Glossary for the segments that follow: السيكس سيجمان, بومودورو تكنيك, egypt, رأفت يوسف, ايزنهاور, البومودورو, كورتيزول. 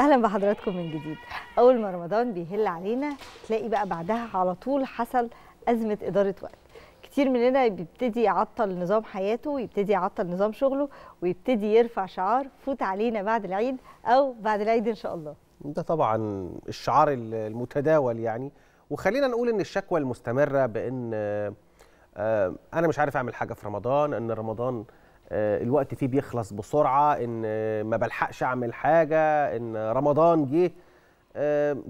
اهلا بحضراتكم من جديد. اول ما رمضان بيهل علينا تلاقي بقى بعدها على طول حصل ازمه اداره وقت. كتير مننا بيبتدي يعطل نظام حياته ويبتدي يعطل نظام شغله ويبتدي يرفع شعار فوت علينا بعد العيد او بعد العيد ان شاء الله. ده طبعا الشعار المتداول يعني، وخلينا نقول ان الشكوى المستمره بان انا مش عارف اعمل حاجه في رمضان، ان رمضان الوقت فيه بيخلص بسرعه، ان ما بلحقش اعمل حاجه، ان رمضان جه.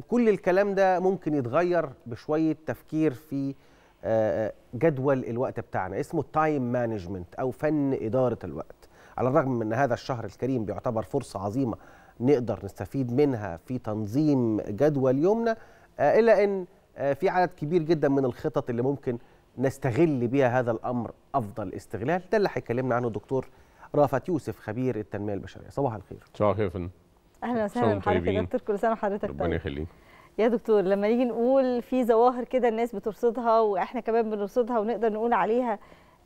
كل الكلام ده ممكن يتغير بشويه تفكير في جدول الوقت بتاعنا، اسمه التايم مانجمنت او فن اداره الوقت. على الرغم من ان هذا الشهر الكريم بيعتبر فرصه عظيمه نقدر نستفيد منها في تنظيم جدول يومنا، الا ان في عدد كبير جدا من الخطط اللي ممكن نستغل بيها هذا الامر افضل استغلال. ده اللي هيكلمنا عنه الدكتور رافت يوسف خبير التنميه البشريه. صباح الخير. صباح الخير يا فندم. اهلا وسهلا بحضرتك يا دكتور، كل سنه وحضرتك طيب. ربنا يخليك يا دكتور. لما نيجي نقول في ظواهر كده الناس بترصدها واحنا كمان بنرصدها ونقدر نقول عليها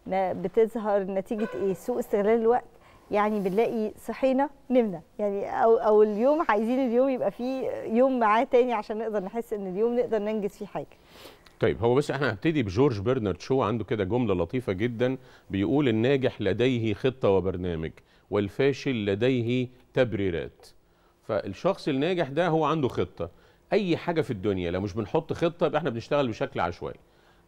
بتظهر نتيجه ايه؟ سوء استغلال الوقت. يعني بنلاقي صحينا نمنا، يعني او اليوم عايزين اليوم يبقى فيه يوم معاه تاني عشان نقدر نحس ان اليوم نقدر ننجز فيه حاجه. طيب هو بس احنا هنبتدي بجورج برنارد شو، عنده كده جمله لطيفه جدا بيقول: الناجح لديه خطه وبرنامج، والفاشل لديه تبريرات. فالشخص الناجح ده هو عنده خطه. اي حاجه في الدنيا لو مش بنحط خطه يبقى احنا بنشتغل بشكل عشوائي.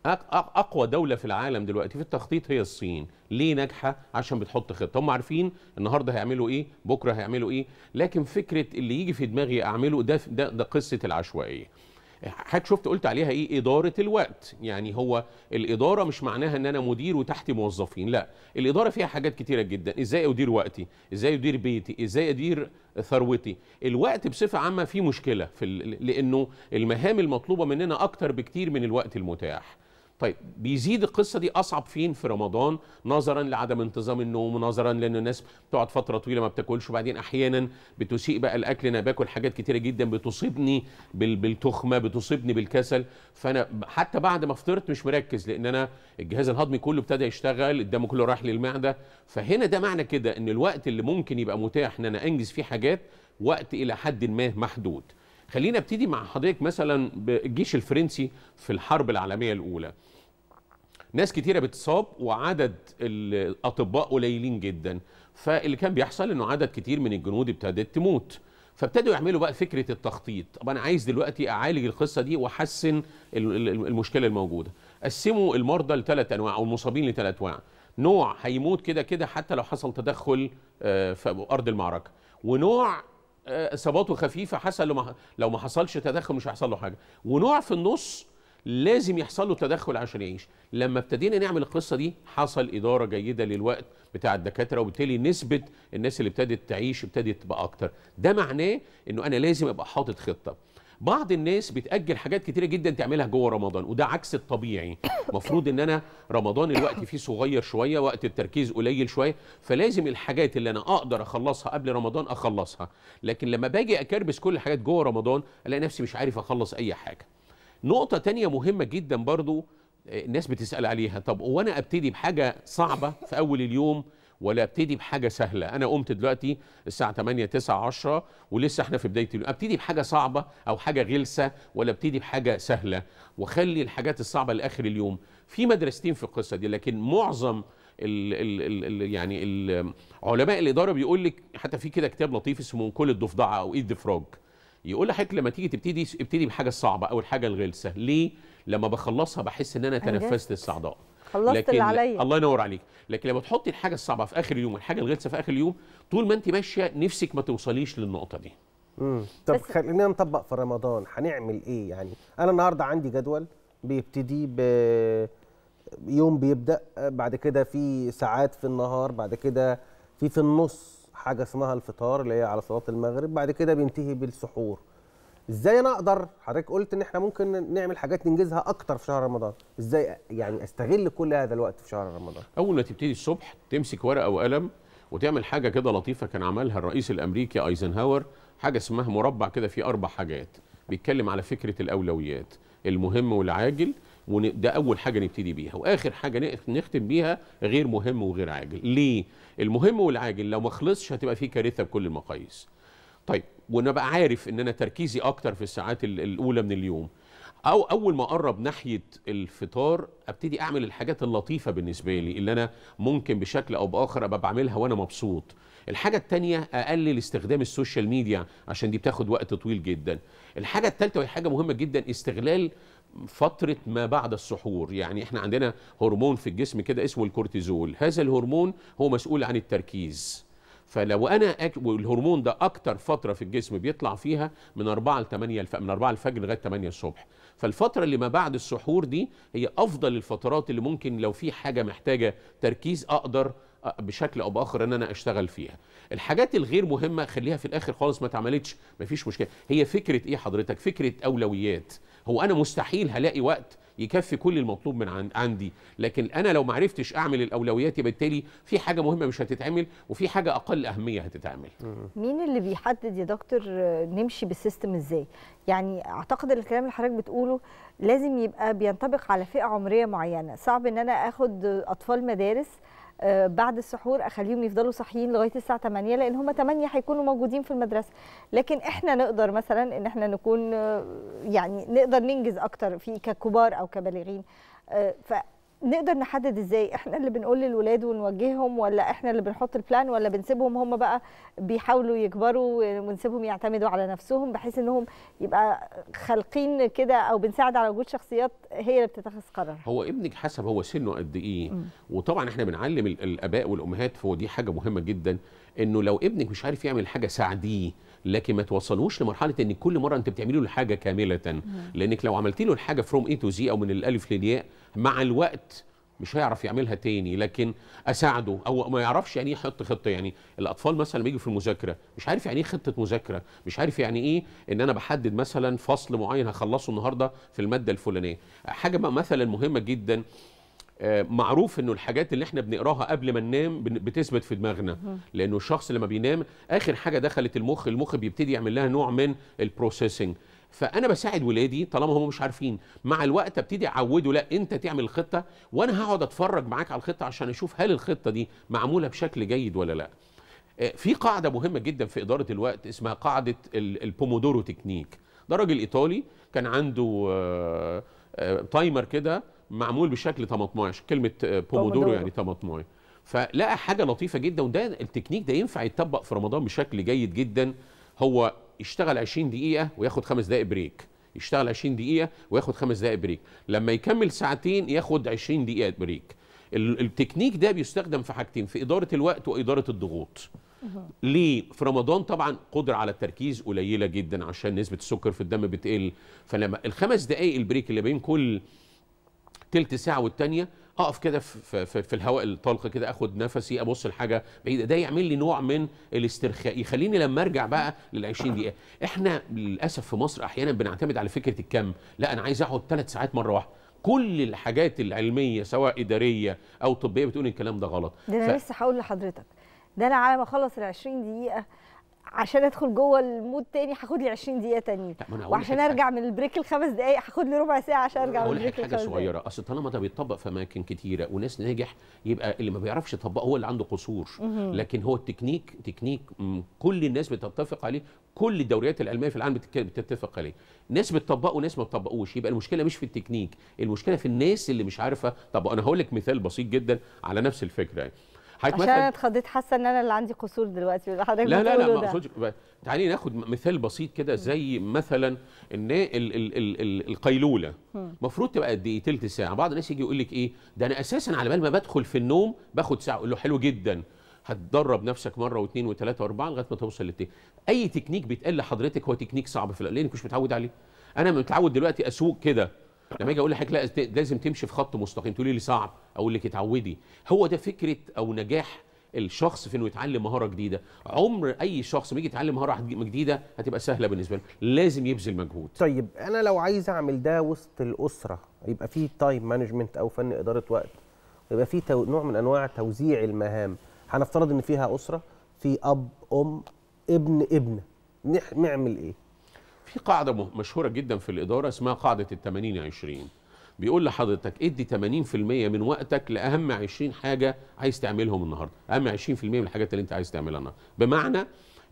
اقوى دوله في العالم دلوقتي في التخطيط هي الصين. ليه ناجحه؟ عشان بتحط خطه. هم عارفين النهارده هيعملوا ايه، بكره هيعملوا ايه. لكن فكره اللي يجي في دماغي اعمله ده قصه العشوائيه. حضرتك شفت قلت عليها ايه؟ اداره الوقت. يعني هو الاداره مش معناها ان انا مدير وتحتي موظفين، لا، الاداره فيها حاجات كتيره جدا. ازاي ادير وقتي، ازاي ادير بيتي، ازاي ادير ثروتي. الوقت بصفه عامه فيه مشكله لانه المهام المطلوبه مننا اكتر بكتير من الوقت المتاح. طيب بيزيد القصه دي اصعب فين؟ في رمضان، نظرا لعدم انتظام النوم، نظرا لان الناس بتقعد فتره طويله ما بتاكلش، وبعدين احيانا بتسيء بقى الاكل. انا باكل حاجات كتيره جدا بتصيبني بالتخمه، بتصيبني بالكسل، فانا حتى بعد ما فطرت مش مركز لان انا الجهاز الهضمي كله ابتدى يشتغل، الدم كله راح للمعده. فهنا ده معنى كده ان الوقت اللي ممكن يبقى متاح ان انا انجز فيه حاجات وقت الى حد ما محدود. خلينا ابتدي مع حضرتك مثلا بالجيش الفرنسي في الحرب العالميه الاولى. ناس كتيره بتصاب وعدد الاطباء قليلين جدا، فاللي كان بيحصل انه عدد كتير من الجنود ابتدت تموت. فابتدوا يعملوا بقى فكره التخطيط. طب انا عايز دلوقتي اعالج القصه دي واحسن المشكله الموجوده. قسموا المرضى لثلاث انواع او المصابين لثلاث انواع. نوع هيموت كده كده حتى لو حصل تدخل في ارض المعركه، ونوع اصاباته خفيفه حصل لو ما حصلش تدخل مش هيحصل له حاجه، ونوع في النص لازم يحصل له تدخل عشان يعيش. لما ابتدينا نعمل القصه دي حصل اداره جيده للوقت بتاع الدكاتره، وبالتالي نسبه الناس اللي ابتدت تعيش ابتدت تبقى اكتر. ده معناه انه انا لازم ابقى حاطط خطه. بعض الناس بتاجل حاجات كتيره جدا تعملها جوه رمضان، وده عكس الطبيعي. المفروض ان انا رمضان الوقت فيه صغير شويه، وقت التركيز قليل شويه، فلازم الحاجات اللي انا اقدر اخلصها قبل رمضان اخلصها. لكن لما باجي اكربس كل الحاجات جوه رمضان الاقي نفسي مش عارف اخلص اي حاجه. نقطه تانية مهمه جدا برضو الناس بتسال عليها: طب وانا ابتدي بحاجه صعبه في اول اليوم ولا ابتدي بحاجه سهله؟ انا قمت دلوقتي الساعه 8 9 10 ولسه احنا في بدايه اليوم، ابتدي بحاجه صعبه او حاجه غلسه ولا ابتدي بحاجه سهله؟ واخلي الحاجات الصعبه لاخر اليوم. في مدرستين في القصه دي، لكن معظم علماء الاداره بيقول لك، حتى في كده كتاب لطيف اسمه كل الضفدعه او ايد فروج، يقول لحضرتك لما تيجي تبتدي ابتدي بحاجه صعبه او الحاجه الغلسه. ليه؟ لما بخلصها بحس ان انا تنفست الصعداء، خلصت اللي عليا. الله ينور عليك. لكن لما تحطي الحاجه الصعبه في اخر اليوم والحاجه الغلسه في اخر اليوم، طول ما انت ماشيه نفسك ما توصليش للنقطه دي. طب خلينا نطبق في رمضان، هنعمل ايه؟ يعني انا النهارده عندي جدول بيبتدي بيوم، بيبدا بعد كده في ساعات في النهار، بعد كده في النص حاجه اسمها الفطار اللي هي على صلاه المغرب، بعد كده بينتهي بالسحور. ازاي انا اقدر، حضرتك قلت ان احنا ممكن نعمل حاجات ننجزها اكتر في شهر رمضان، ازاي يعني استغل كل هذا الوقت في شهر رمضان؟ اول ما تبتدي الصبح تمسك ورقه وقلم وتعمل حاجه كده لطيفه كان عملها الرئيس الامريكي ايزنهاور، حاجه اسمها مربع كده فيه 4 حاجات، بيتكلم على فكره الاولويات، المهم والعاجل، وده اول حاجه نبتدي بيها، واخر حاجه نختم بيها غير مهم وغير عاجل. ليه؟ المهم والعاجل لو ما خلصش هتبقى فيه كارثه بكل المقاييس. طيب وانا بقى عارف ان انا تركيزي اكتر في الساعات الاولى من اليوم، او اول ما اقرب ناحيه الفطار ابتدي اعمل الحاجات اللطيفه بالنسبه لي اللي انا ممكن بشكل او باخر ابقى بعملها وانا مبسوط. الحاجه الثانيه اقلل استخدام السوشيال ميديا عشان دي بتاخد وقت طويل جدا. الحاجه الثالثه وهي حاجه مهمه جدا، استغلال فترة ما بعد السحور. يعني احنا عندنا هرمون في الجسم كده اسمه الكورتيزول، هذا الهرمون هو مسؤول عن التركيز. فلو انا والهرمون ده اكتر فترة في الجسم بيطلع فيها من 4 الفجر لغاية 8 الصبح. فالفترة اللي ما بعد السحور دي هي افضل الفترات اللي ممكن لو في حاجة محتاجة تركيز اقدر بشكل او باخر ان انا اشتغل فيها. الحاجات الغير مهمه خليها في الاخر خالص، ما اتعملتش مفيش مشكله. هي فكره ايه حضرتك؟ فكره اولويات. هو انا مستحيل هلاقي وقت يكفي كل المطلوب من عندي، لكن انا لو ما عرفتش اعمل الاولويات يبقى بالتالي في حاجه مهمه مش هتتعمل وفي حاجه اقل اهميه هتتعمل. مين اللي بيحدد يا دكتور نمشي بالسيستم ازاي؟ يعني اعتقد الكلام اللي حضرتك بتقوله لازم يبقى بينطبق على فئه عمريه معينه، صعب ان انا اخد اطفال مدارس بعد السحور اخليهم يفضلوا صاحيين لغايه الساعه 8 لان هم 8 هيكونوا موجودين في المدرسه، لكن احنا نقدر مثلا ان احنا نكون يعني نقدر ننجز اكتر في ككبار او كبالغين. فنقدر نحدد ازاي؟ احنا اللي بنقول للولاد ونوجههم، ولا احنا اللي بنحط البلان، ولا بنسيبهم هم بقى بيحاولوا يكبروا ونسيبهم يعتمدوا على نفسهم بحيث انهم يبقى خالقين كده، او بنساعد على وجود شخصيات هي اللي بتتخذ قرار؟ هو ابنك حسب هو سنه قد ايه. وطبعا احنا بنعلم الاباء والامهات، فهو دي حاجه مهمه جدا، انه لو ابنك مش عارف يعمل حاجه ساعديه، لكن ما توصلوش لمرحله ان كل مره انت بتعملي له الحاجه كامله. لانك لو عملتي له الحاجه فروم اي تو زي او من الالف للياء مع الوقت مش هيعرف يعملها تاني. لكن اساعده او ما يعرفش يعني ايه يحط خطه. يعني الاطفال مثلا لما يجوا في المذاكره مش عارف يعني ايه خطه مذاكره، مش عارف يعني ايه ان انا بحدد مثلا فصل معين هخلصه النهارده في الماده الفلانيه. حاجه مثلا مهمه جدا، معروف انه الحاجات اللي احنا بنقراها قبل ما ننام بتثبت في دماغنا، لانه الشخص لما بينام اخر حاجه دخلت المخ، المخ بيبتدي يعمل لها نوع من البروسيسنج. فانا بساعد ولادي طالما هم مش عارفين، مع الوقت ابتدي اعوده لا انت تعمل خطه وانا هقعد اتفرج معاك على الخطه عشان اشوف هل الخطه دي معموله بشكل جيد ولا لا. في قاعده مهمه جدا في اداره الوقت اسمها قاعده البومودورو تكنيك. ده راجل ايطالي كان عنده تايمر كده معمول بشكل 18، كلمه بومودورو يعني 18. فلقى حاجه لطيفه جدا، وده التكنيك ده ينفع يتطبق في رمضان بشكل جيد جدا. هو يشتغل 20 دقيقة وياخد 5 دقايق بريك، يشتغل 20 دقيقة وياخد 5 دقايق بريك، لما يكمل ساعتين ياخد 20 دقيقة بريك. التكنيك ده بيستخدم في حاجتين، في إدارة الوقت وإدارة الضغوط. ليه؟ في رمضان طبعا قدرة على التركيز قليلة جدا عشان نسبة السكر في الدم بتقل، فلما ال5 دقايق البريك اللي بين كل تلت ساعة والتانية اقف كده في الهواء الطلق كده، اخد نفسي، ابص لحاجه بعيده، ده يعمل لي نوع من الاسترخاء يخليني لما ارجع بقى لل20 دقيقه. احنا للاسف في مصر احيانا بنعتمد على فكره الكم، لا انا عايز اقعد 3 ساعات مره واحده. كل الحاجات العلميه سواء اداريه او طبيه بتقول الكلام ده غلط. ده انا لسه هقول لحضرتك، ده انا على ما اخلص ال20 دقيقه عشان ادخل جوه المود تاني هاخد لي 20 دقيقه تانيين، وعشان ارجع من البريك ال5 دقايق هاخد لي ربع ساعه عشان ارجع من البريك ال5 دقايق. حاجه صغيره، اصل طالما ده بيتطبق في اماكن كتيره وناس ناجح، يبقى اللي ما بيعرفش يطبقه هو اللي عنده قصور. لكن هو التكنيك تكنيك كل الناس بتتفق عليه، كل الدوريات العلميه في العالم بتتفق عليه، ناس بتطبقه وناس ما بتطبقوش. يبقى المشكله مش في التكنيك، المشكله في الناس اللي مش عارفه. طب انا هقول لك مثال بسيط جدا على نفس الفكره، يعني عشان انا اتخضيت حاسه ان انا اللي عندي قصور دلوقتي. حضرتك لا لا لا ما اقصدش. تعالي ناخد مثال بسيط كده، زي مثلا ان القيلوله المفروض تبقى قد ايه؟ تلت ساعه. بعض الناس يجي يقول لك ايه ده، انا اساسا على بال ما بدخل في النوم باخد ساعه. اقول له حلو جدا، هتدرب نفسك مره واثنين وثلاثه واربعه لغايه ما توصل للتاني. اي تكنيك بيتقال لحضرتك هو تكنيك صعب في الاول لانك مش متعود عليه. انا متعود دلوقتي اسوق كده، لما اجي اقول لحضرتك لا لازم تمشي في خط مستقيم تقولي لي صعب، اقول لك اتعودي. هو ده فكره او نجاح الشخص في انه يتعلم مهاره جديده. عمر اي شخص ما يجي يتعلم مهاره جديده هتبقى سهله بالنسبه له، لازم يبذل مجهود. طيب انا لو عايز اعمل ده وسط الاسره، يبقى في تايم مانجمنت او فن اداره وقت، يبقى في نوع من انواع توزيع المهام. هنفترض ان فيها اسره، في اب ام ابن ابنه، نعمل ايه؟ في قاعدة مشهورة جدا في الإدارة اسمها قاعدة 80-20، بيقول لحضرتك ادي 80% من وقتك لأهم 20 حاجة عايز تعملهم النهاردة، أهم 20% من الحاجات اللي أنت عايز تعملها النهاردة. بمعنى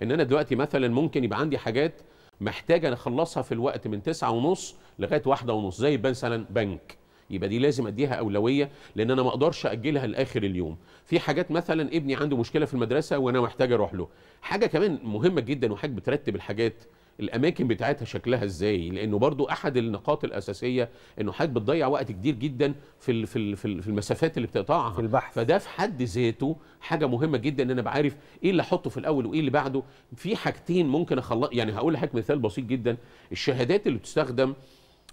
ان انا دلوقتي مثلا ممكن يبقى عندي حاجات محتاجه اخلصها في الوقت من 9:30 لغايه 1:30 زي مثلا بنك، يبقى دي لازم اديها اولويه لان انا ما اقدرش اجلها لاخر اليوم. في حاجات مثلا ابني عنده مشكله في المدرسه وانا محتاج اروح له. حاجه كمان مهمه جدا وحاجه بترتب الحاجات الاماكن بتاعتها شكلها ازاي، لانه برضو احد النقاط الاساسيه انه حضرتك بتضيع وقت كتير جدا في المسافات اللي بتقطعها في البحث. فده في حد ذاته حاجه مهمه جدا ان انا بعرف ايه اللي احطه في الاول وايه اللي بعده. في حاجتين ممكن اخلص، يعني هقول لحضرتك مثال بسيط جدا. الشهادات اللي بتستخدم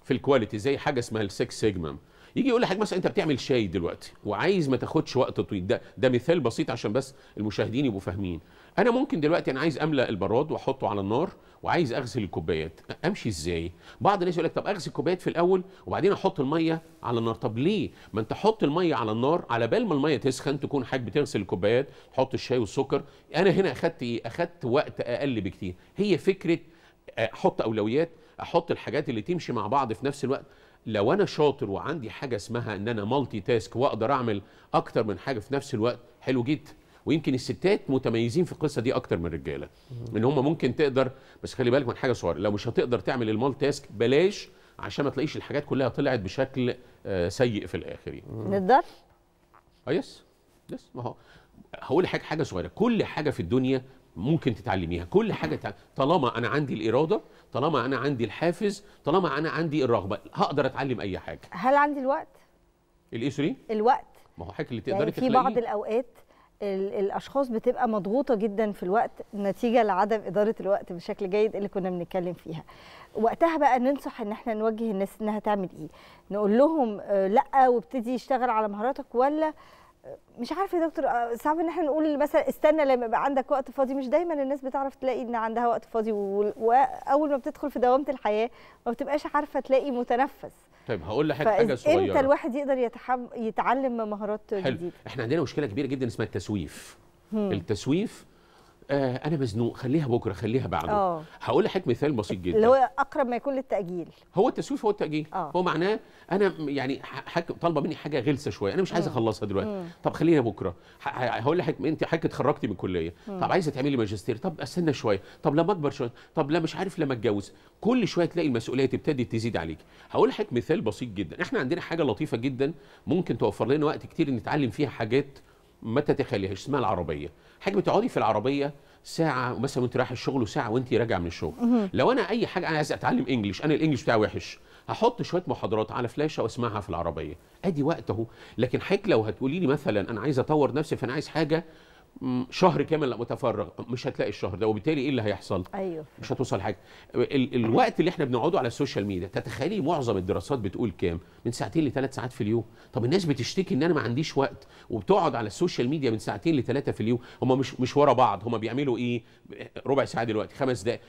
في الكواليتي زي حاجه اسمها السيكس سيجمان، يجي يقول لحضرتك مثلا انت بتعمل شاي دلوقتي وعايز ما تاخدش وقت طويل. ده مثال بسيط عشان بس المشاهدين يبقوا فاهمين. انا ممكن دلوقتي انا عايز املا البراد واحطه على النار وعايز اغسل الكوبايات، امشي ازاي؟ بعض الناس يقول لك طب اغسل الكوبايات في الاول وبعدين احط الميه على النار. طب ليه؟ ما انت حط الميه على النار على بال ما الميه تسخن تكون حاجه بتغسل الكوبايات، تحط الشاي والسكر. انا هنا اخدت ايه؟ اخدت وقت اقل بكتير. هي فكره احط اولويات، احط الحاجات اللي تمشي مع بعض في نفس الوقت. لو انا شاطر وعندي حاجه اسمها ان انا مالتي تاسك واقدر اعمل اكتر من حاجه في نفس الوقت حلو جدا. ويمكن الستات متميزين في القصه دي اكتر من الرجاله، ان هم ممكن تقدر، بس خلي بالك من حاجه صغيره، لو مش هتقدر تعمل المالتي تاسك بلاش عشان ما تلاقيش الحاجات كلها طلعت بشكل سيء في الاخر. يعني نقدر يس ما هو هقول لحضرتك حاجه صغيره. كل حاجه في الدنيا ممكن تتعلميها، كل حاجه طالما انا عندي الاراده، طالما انا عندي الحافز، طالما انا عندي الرغبه هقدر اتعلم اي حاجه. هل عندي الوقت؟ الايه سوري؟ الوقت. ما هو حضرتك اللي تقدري يعني تخلقيه. في بعض الاوقات الاشخاص بتبقى مضغوطه جدا في الوقت نتيجه لعدم اداره الوقت بشكل جيد اللي كنا بنتكلم فيها. وقتها بقى ننصح ان احنا نوجه الناس انها تعمل ايه؟ نقول لهم لا وابتدي اشتغل على مهاراتك، ولا مش عارفه يا دكتور صعب ان احنا نقول مثلا استنى لما يبقى عندك وقت فاضي؟ مش دايما الناس بتعرف تلاقي ان عندها وقت فاضي، واول ما بتدخل في دوامه الحياه ما بتبقاش عارفه تلاقي متنفس. طيب هقول لحضرتك حاجه صغيره. امتى الواحد يقدر يتعلم مهارات جديده؟ احنا عندنا مشكله كبيره جدا اسمها التسويف. التسويف انا مزنوق، خليها بكره، خليها بعده. هقول لحضرتك مثال بسيط جدا اللي هو اقرب ما يكون للتاجيل. هو التسويف هو التاجيل. هو معناه انا يعني طالبه مني حاجه غلسه شويه، انا مش عايز اخلصها دلوقتي. طب خلينا بكره. هقول لحضرتك انت حضرتك اتخرجتي من الكليه، طب عايزه تعملي ماجستير، طب استنى شويه، طب لما اكبر شويه، طب لا مش عارف لما اتجوز. كل شويه تلاقي المسؤوليه تبتدي تزيد عليك. هقول لحضرتك مثال بسيط جدا. احنا عندنا حاجه لطيفه جدا ممكن توفر لنا وقت كتير نتعلم فيها حاجات ما تتخيليهاش، اسمها العربيه. حاجه بتقعدي في العربيه ساعه مثلا وانت رايح الشغل وساعه وانت راجع من الشغل. لو انا اي حاجه انا عايز اتعلم انجلش، انا الانجلش بتاعي وحش، هحط شويه محاضرات على فلاشه واسمعها في العربيه، ادي وقت اهو. لكن حضرتك لو هتقولي لي مثلا انا عايز اطور نفسي فانا عايز حاجه شهر كامل متفرغ، مش هتلاقي الشهر ده، وبالتالي ايه اللي هيحصل؟ ايوه مش هتوصل حاجه. الوقت اللي احنا بنقعده على السوشيال ميديا، تتخيلي معظم الدراسات بتقول كام؟ من 2 ل 3 ساعات في اليوم. طب الناس بتشتكي ان انا ما عنديش وقت وبتقعد على السوشيال ميديا من 2 ل 3 في اليوم. هم مش ورا بعض، هم بيعملوا ايه؟ ربع ساعه دلوقتي، 5 دقائق.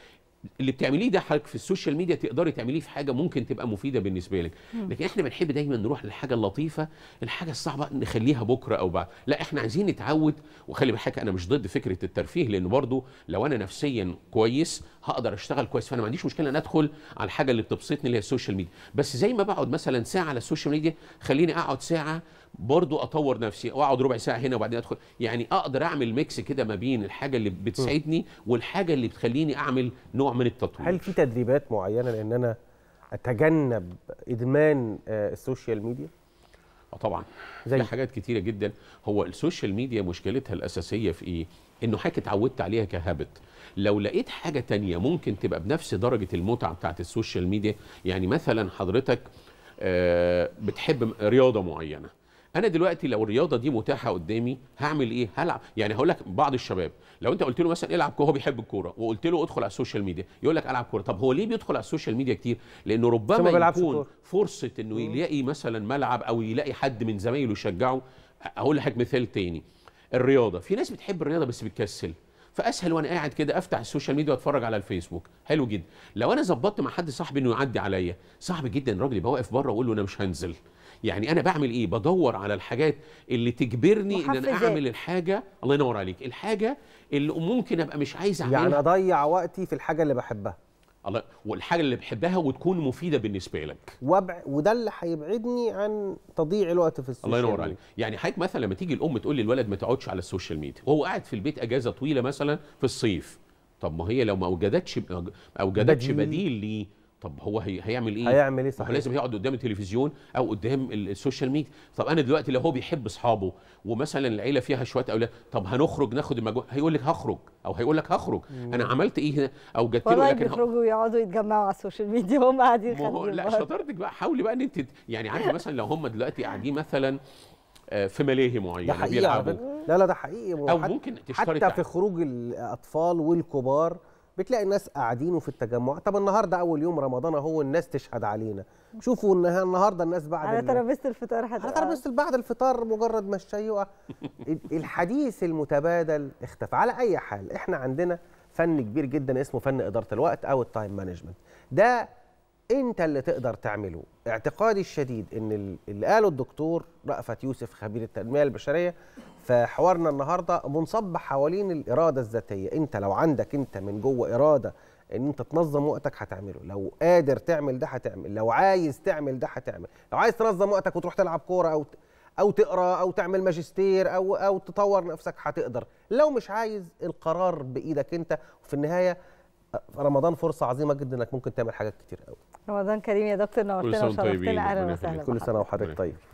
اللي بتعمليه ده حضرتك في السوشيال ميديا تقدري تعمليه في حاجه ممكن تبقى مفيده بالنسبه لك. لكن احنا بنحب دايما نروح للحاجه اللطيفه، الحاجه الصعبه نخليها بكره او بعد. لا احنا عايزين نتعود. وخلي بالك انا مش ضد فكره الترفيه، لان برضو لو انا نفسيا كويس هقدر اشتغل كويس، فانا ما عنديش مشكله ان ادخل على الحاجه اللي بتبسطني اللي هي السوشيال ميديا. بس زي ما بقعد مثلا ساعه على السوشيال ميديا، خليني اقعد ساعه برضو اطور نفسي، واقعد ربع ساعه هنا وبعدين ادخل. يعني اقدر اعمل ميكس كده ما بين الحاجه اللي بتسعدني والحاجه اللي بتخليني اعمل نوع من التطوير. هل في تدريبات معينه لان انا اتجنب ادمان السوشيال ميديا؟ طبعا زي حاجات كتيره جدا. هو السوشيال ميديا مشكلتها الاساسيه في ايه؟ انه حضرتك اتعودت عليها كهابت. لو لقيت حاجه تانية ممكن تبقى بنفس درجه المتعه بتاعت السوشيال ميديا، يعني مثلا حضرتك بتحب رياضه معينه، انا دلوقتي لو الرياضه دي متاحه قدامي هعمل ايه؟ هلعب. يعني هقول لك بعض الشباب لو انت قلت له مثلا العب كوره، هو بيحب الكوره، وقلت له ادخل على السوشيال ميديا يقول لك العب كوره. طب هو ليه بيدخل على السوشيال ميديا كتير؟ لانه ربما يكون فرصه انه يلاقي مثلا ملعب او يلاقي حد من زمايله يشجعه. اقول لحضرتك مثال تاني، الرياضه، في ناس بتحب الرياضه بس بتكسل، فاسهل وانا قاعد كده افتح السوشيال ميديا واتفرج على الفيسبوك. حلو جدا. لو انا ظبطت مع حد صاحبي انه يعدي عليا، صعب جدا الراجل يبقى واقف بره واقول له انا مش هنزل. يعني انا بعمل ايه؟ بدور على الحاجات اللي تجبرني ان انا اعمل الحاجه. الله ينور عليك. الحاجه اللي ممكن ابقى مش عايز اعملها، يعني اضيع وقتي في الحاجه اللي بحبها. الله، والحاجه اللي بحبها وتكون مفيده بالنسبه لك، وده اللي هيبعدني عن تضييع الوقت في السوشيال ميديا. الله ينور عليك. يعني حضرتك مثلا لما تيجي الام تقول للولد ما تقعدش على السوشيال ميديا وهو قاعد في البيت اجازه طويله مثلا في الصيف، طب ما هي لو ما اوجدتش بديل ليه، طب هو هيعمل ايه؟ هيعمل ايه صحيح؟ لازم يقعد قدام التلفزيون او قدام السوشيال ميديا. طب انا دلوقتي لو هو بيحب اصحابه ومثلا العيله فيها شويه اولاد، طب هنخرج ناخد المجموعه، هيقول لك هخرج او هيقول لك هخرج، انا عملت ايه هنا؟ اوجدت له لكن يخرجوا ويقعدوا يتجمعوا على السوشيال ميديا وهم قاعدين يخرجوا. لا شطارتك بقى، حاولي بقى ان انت يعني عارفه مثلا لو هم دلوقتي قاعدين مثلا في ملاهي معينه بيلعبوا، لا لا ده حقيقي، او ممكن تشترك حتى في خروج الاطفال والكبار، بتلاقي الناس قاعدين وفي التجمع. طب النهارده اول يوم رمضان اهو، الناس تشهد علينا، شوفوا النهارده الناس بعد على ترابيزه الفطار على ترابيزه بعد الفطار مجرد ما الشيء الحديث المتبادل اختفى. على اي حال احنا عندنا فن كبير جدا اسمه فن اداره الوقت او التايم مانجمنت، ده انت اللي تقدر تعمله. اعتقادي الشديد ان اللي قاله الدكتور رأفت يوسف خبير التنميه البشريه في حوارنا النهارده منصب حوالين الاراده الذاتيه. انت لو عندك انت من جوه اراده ان انت تنظم وقتك هتعمله، لو قادر تعمل ده هتعمل، لو عايز تعمل ده هتعمل، لو عايز تنظم وقتك وتروح تلعب كوره او تقرا او تعمل ماجستير او تطور نفسك هتقدر، لو مش عايز القرار بايدك انت. وفي النهايه رمضان فرصه عظيمه جدا انك ممكن تعمل حاجات كتير قوي. رمضان كريم يا دكتور، نورتنا وشرفتنا. اهلا وسهلا. كل سنه وحضرتك طيب.